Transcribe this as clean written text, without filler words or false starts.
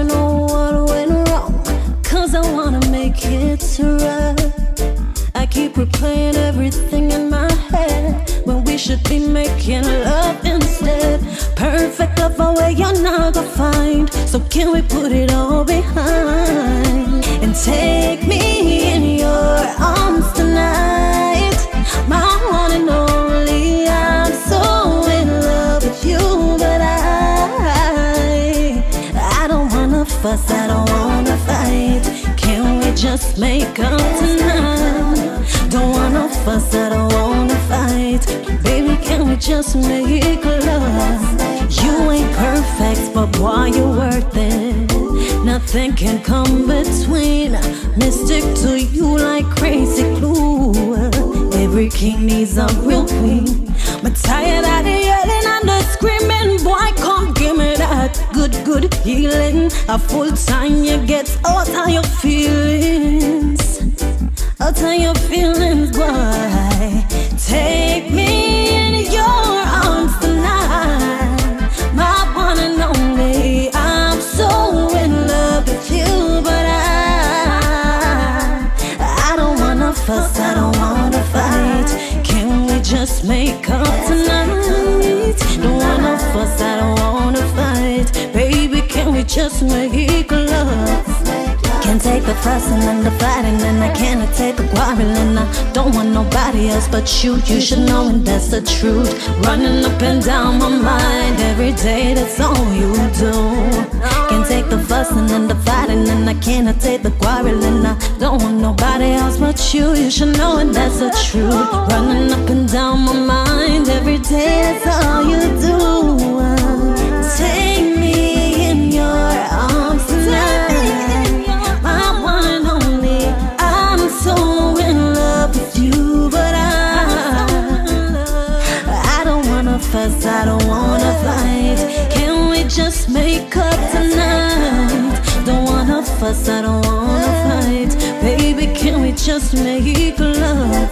wanna know what went wrong, cause I wanna make it right. I keep replaying everything in my head when we should be making love instead. Perfect love away you're not gonna find, so can we put it all behind and take me in your arms tonight? My one and only, I'm so in love with you, but I don't wanna fuss, I don't wanna fight. Can we just make up tonight? Don't wanna fuss, I don't wanna fight. Baby, can we just make love? You ain't perfect, but boy, you're worth it. Nothing can come between. Me stick to you like crazy glue. Every king needs a real queen. But tired of the yelling and the screaming, boy, come give me that good healing. A full time you get out of your feelings, out of your feelings, boy. Take me in your arms tonight, my one and only. I'm so in love with you, but I don't wanna fuss, I don't wanna fight. Can we just make up tonight? Don't wanna fuss, I don't wanna fight. Baby, can we just make love? Can't take the fussing and the fighting, and I cannot take the quarreling. I don't want nobody else but you. You should know, and that's the truth. Running up and down my mind every day, that's all you do. Can't take the fussing and the fighting, and I cannot take the quarreling. I don't want nobody else but you. You should know, and that's the truth. Running up and down my mind every day, that's all you do. Take me in your arms tonight. Fuss, I don't wanna fight. Can we just make up tonight? Don't wanna fuss, I don't wanna fight. Baby, can we just make love?